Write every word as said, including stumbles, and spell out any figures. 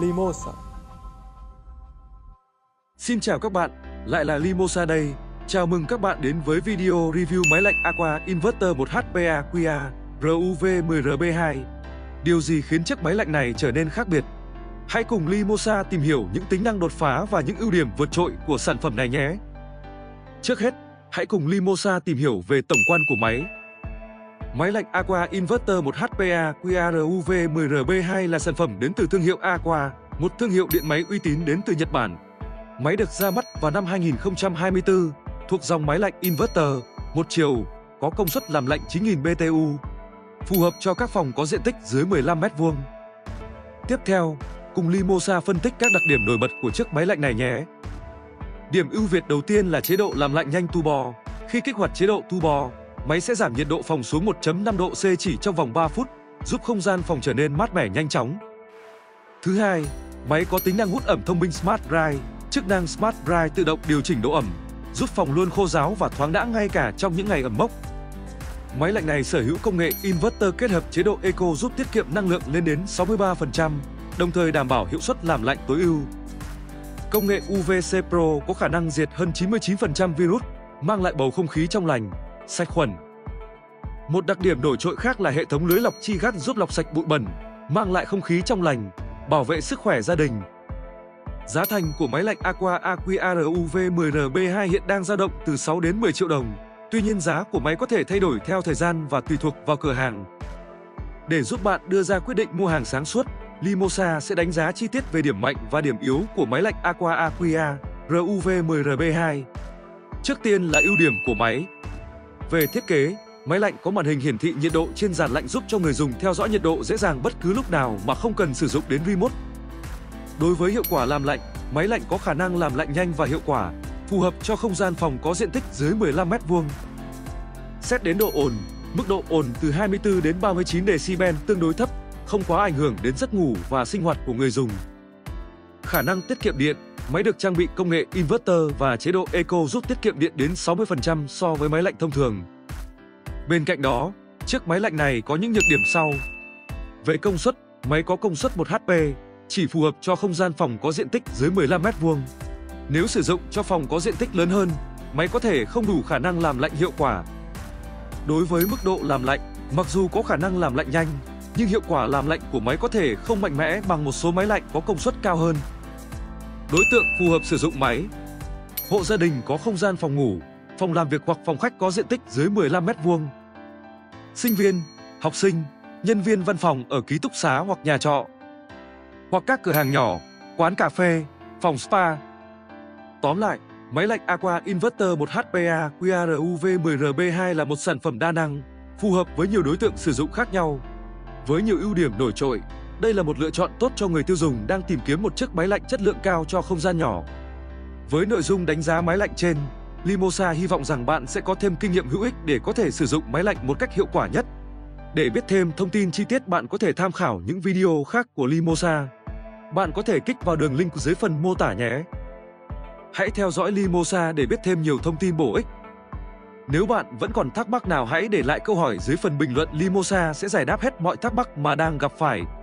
LIMOSA. Xin chào các bạn, lại là LIMOSA đây. Chào mừng các bạn đến với video review máy lạnh Aqua Inverter một HP A Q A R U V mười R B hai. Điều gì khiến chiếc máy lạnh này trở nên khác biệt? Hãy cùng LIMOSA tìm hiểu những tính năng đột phá và những ưu điểm vượt trội của sản phẩm này nhé. Trước hết, hãy cùng LIMOSA tìm hiểu về tổng quan của máy. Máy lạnh Aqua Inverter một HP A Q A R U V mười R B hai là sản phẩm đến từ thương hiệu Aqua, một thương hiệu điện máy uy tín đến từ Nhật Bản. Máy được ra mắt vào năm hai nghìn không trăm hai mươi tư, thuộc dòng máy lạnh Inverter, một chiều, có công suất làm lạnh chín nghìn B T U, phù hợp cho các phòng có diện tích dưới mười lăm mét vuông. Tiếp theo, cùng LIMOSA phân tích các đặc điểm nổi bật của chiếc máy lạnh này nhé. Điểm ưu việt đầu tiên là chế độ làm lạnh nhanh Turbo. Khi kích hoạt chế độ Turbo, máy sẽ giảm nhiệt độ phòng xuống một phẩy năm độ C chỉ trong vòng ba phút, giúp không gian phòng trở nên mát mẻ nhanh chóng. Thứ hai, máy có tính năng hút ẩm thông minh Smart Dry. Chức năng Smart Dry tự động điều chỉnh độ ẩm, giúp phòng luôn khô ráo và thoáng đãng ngay cả trong những ngày ẩm mốc. Máy lạnh này sở hữu công nghệ Inverter kết hợp chế độ Eco giúp tiết kiệm năng lượng lên đến sáu mươi ba phần trăm, đồng thời đảm bảo hiệu suất làm lạnh tối ưu. Công nghệ U V C Pro có khả năng diệt hơn chín mươi chín phần trăm virus, mang lại bầu không khí trong lành, sạch khuẩn. Một đặc điểm nổi trội khác là hệ thống lưới lọc chi gắt giúp lọc sạch bụi bẩn, mang lại không khí trong lành, bảo vệ sức khỏe gia đình. Giá thành của máy lạnh Aqua A Q A R U V mười R B hai hiện đang dao động từ sáu đến mười triệu đồng. Tuy nhiên giá của máy có thể thay đổi theo thời gian và tùy thuộc vào cửa hàng. Để giúp bạn đưa ra quyết định mua hàng sáng suốt, LIMOSA sẽ đánh giá chi tiết về điểm mạnh và điểm yếu của máy lạnh Aqua A Q A R U V mười R B hai. Trước tiên là ưu điểm của máy. Về thiết kế, máy lạnh có màn hình hiển thị nhiệt độ trên dàn lạnh giúp cho người dùng theo dõi nhiệt độ dễ dàng bất cứ lúc nào mà không cần sử dụng đến remote. Đối với hiệu quả làm lạnh, máy lạnh có khả năng làm lạnh nhanh và hiệu quả, phù hợp cho không gian phòng có diện tích dưới mười lăm mét vuông. Xét đến độ ồn, mức độ ồn từ hai mươi tư đến ba mươi chín decibel tương đối thấp, không quá ảnh hưởng đến giấc ngủ và sinh hoạt của người dùng. Khả năng tiết kiệm điện, máy được trang bị công nghệ Inverter và chế độ Eco giúp tiết kiệm điện đến sáu mươi phần trăm so với máy lạnh thông thường. Bên cạnh đó, chiếc máy lạnh này có những nhược điểm sau. Về công suất, máy có công suất một HP, chỉ phù hợp cho không gian phòng có diện tích dưới mười lăm mét vuông. Nếu sử dụng cho phòng có diện tích lớn hơn, máy có thể không đủ khả năng làm lạnh hiệu quả. Đối với mức độ làm lạnh, mặc dù có khả năng làm lạnh nhanh, nhưng hiệu quả làm lạnh của máy có thể không mạnh mẽ bằng một số máy lạnh có công suất cao hơn. Đối tượng phù hợp sử dụng máy: hộ gia đình có không gian phòng ngủ, phòng làm việc hoặc phòng khách có diện tích dưới mười lăm mét vuông, sinh viên, học sinh, nhân viên văn phòng ở ký túc xá hoặc nhà trọ, hoặc các cửa hàng nhỏ, quán cà phê, phòng spa. Tóm lại, máy lạnh Aqua Inverter một HP A Q A R U V mười R B hai là một sản phẩm đa năng, phù hợp với nhiều đối tượng sử dụng khác nhau. Với nhiều ưu điểm nổi trội, đây là một lựa chọn tốt cho người tiêu dùng đang tìm kiếm một chiếc máy lạnh chất lượng cao cho không gian nhỏ. Với nội dung đánh giá máy lạnh trên, LIMOSA hy vọng rằng bạn sẽ có thêm kinh nghiệm hữu ích để có thể sử dụng máy lạnh một cách hiệu quả nhất. Để biết thêm thông tin chi tiết, bạn có thể tham khảo những video khác của LIMOSA. Bạn có thể kích vào đường link dưới phần mô tả nhé. Hãy theo dõi LIMOSA để biết thêm nhiều thông tin bổ ích. Nếu bạn vẫn còn thắc mắc nào, hãy để lại câu hỏi dưới phần bình luận, LIMOSA sẽ giải đáp hết mọi thắc mắc mà đang gặp phải.